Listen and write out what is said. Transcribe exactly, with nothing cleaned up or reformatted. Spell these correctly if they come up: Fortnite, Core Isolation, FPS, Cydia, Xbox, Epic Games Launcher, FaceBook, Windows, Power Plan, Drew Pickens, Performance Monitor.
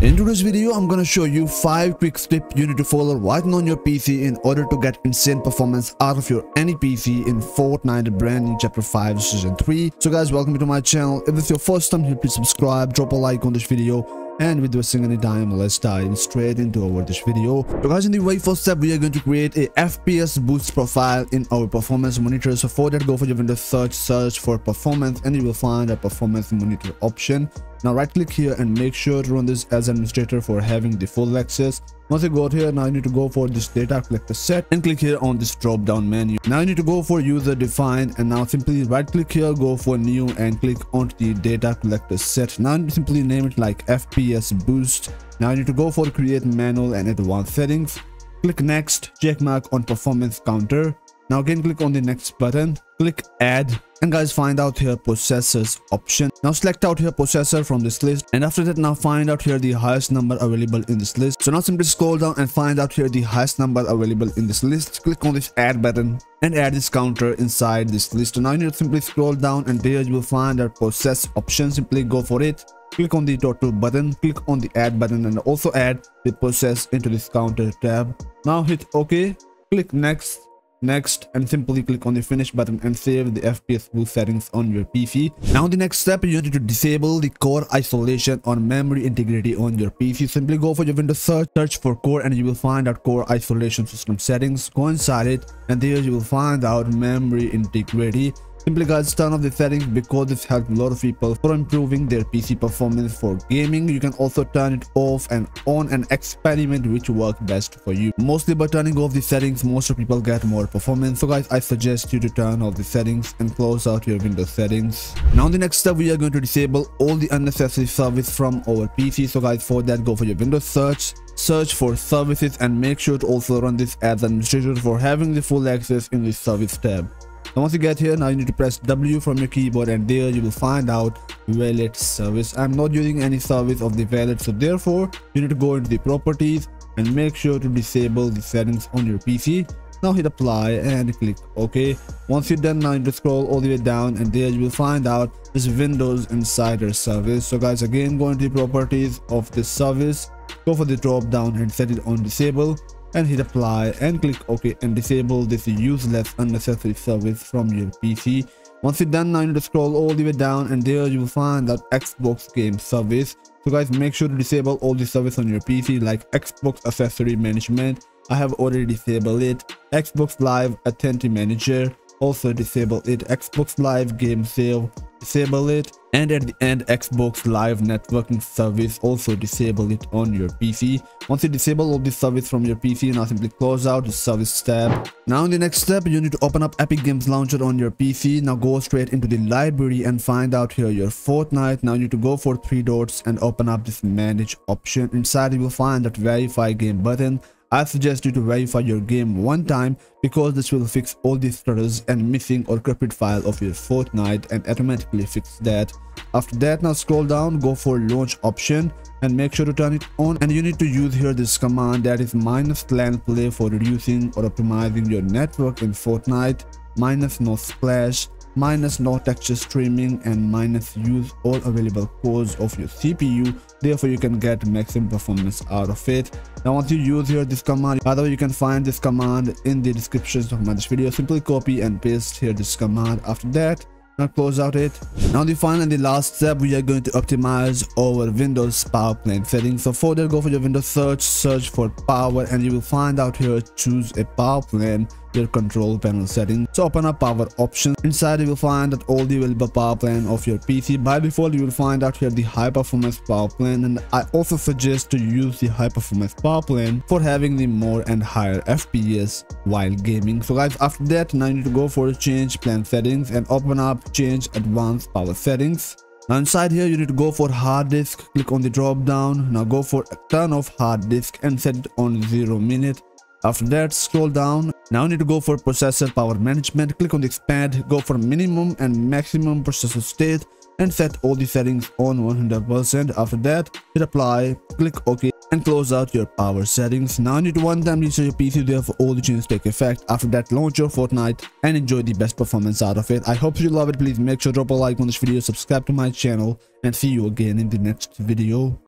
In today's video, I'm gonna show you five quick steps you need to follow right now on your P C in order to get insane performance out of your any P C in Fortnite brand new chapter five season three. So guys, welcome to my channel. If this is your first time here, please subscribe, drop a like on this video, and with wasting any time, let's dive straight into our this video. So guys, in the very first step, we are going to create a F P S boost profile in our performance monitor. So for that, go for your Windows search, search for performance, and you will find a performance monitor option. Now right click here and make sure to run this as administrator for having the full access. Once you go here, now you need to go for this data, click the set, and click here on this drop down menu. Now you need to go for user defined, and now simply right click here, go for new, and click onto the data collector set. Now you need to simply name it like F P S boost. Now you need to go for create manual and advanced settings, click next, check mark on performance counter. Now again click on the next button, click add, and guys find out here processors option. Now select out here processor from this list, and after that now find out here the highest number available in this list. So now simply scroll down and find out here the highest number available in this list. Click on this add button and add this counter inside this list. So now you need to simply scroll down, and there you will find our process option. Simply go for it, click on the total button, click on the add button, and also add the process into this counter tab. Now hit OK, click next, next, and simply click on the finish button and save the F P S boost settings on your P C. Now the next step, you need to disable the core isolation or memory integrity on your P C. Simply go for your Windows search, search for core, and you will find out core isolation system settings. Go inside it, and there you will find out memory integrity. Simply guys, turn off the settings because this helps a lot of people for improving their P C performance for gaming. You can also turn it off and on and experiment which works best for you. Mostly by turning off the settings, most people get more performance. So guys, I suggest you to turn off the settings and close out your Windows settings. Now in the next step, we are going to disable all the unnecessary service from our P C. So guys, for that, go for your Windows search, search for services, and make sure to also run this as administrator for having the full access in the service tab. Now once you get here, now you need to press W from your keyboard, and there you will find out valid service. I'm not using any service of the valid, so therefore you need to go into the properties and make sure to disable the settings on your P C. Now hit apply and click OK. Once you're done, now you need to scroll all the way down, and there you will find out this Windows Insider service. So guys, again go into the properties of this service, go for the drop down and set it on disable, and hit apply and click OK, and disable this useless unnecessary service from your P C. Once you're done, now you need to scroll all the way down, and there you will find that Xbox game service. So guys, make sure to disable all the service on your P C, like Xbox accessory management, I have already disabled it. Xbox Live Authority Manager, also disable it. Xbox Live game save, disable it. And at the end, Xbox Live networking service, also disable it on your P C. Once you disable all this service from your P C, now simply close out the service tab. Now in the next step, you need to open up Epic Games Launcher on your P C. Now go straight into the library and find out here your Fortnite. Now you need to go for three dots and open up this manage option. Inside you will find that verify game button. I suggest you to verify your game one time, because this will fix all the errors and missing or corrupted file of your Fortnite and automatically fix that. After that, now scroll down, go for launch option and make sure to turn it on, and you need to use here this command, that is minus LAN play, for reducing or optimizing your network in Fortnite, minus no splash, minus no texture streaming, and minus use all available cores of your C P U. Therefore you can get maximum performance out of it. Now once you use here this command, by the way you can find this command in the descriptions of my this video, simply copy and paste here this command. After that, now close out it. Now the final and the last step, we are going to optimize our Windows power plan settings. So for that, go for your Windows search, search for power, and you will find out here choose a power plan, your control panel settings. So open up power option. Inside you will find that all the available power plan of your P C. By default you will find out here the high performance power plan, and I also suggest to use the high performance power plan for having the more and higher F P S while gaming. So guys, after that, now you need to go for change plan settings and open up change advanced power settings. Now inside here you need to go for hard disk, click on the drop down, now go for turn off hard disk and set it on zero minute. After that, scroll down. Now you need to go for processor power management, click on the expand, go for minimum and maximum processor state, and set all the settings on one hundred percent. After that, hit apply, click OK, and close out your power settings. Now you need to one time reset your P C there for all the changes take effect. After that, launch your Fortnite and enjoy the best performance out of it. I hope you love it. Please make sure to drop a like on this video, subscribe to my channel, and see you again in the next video.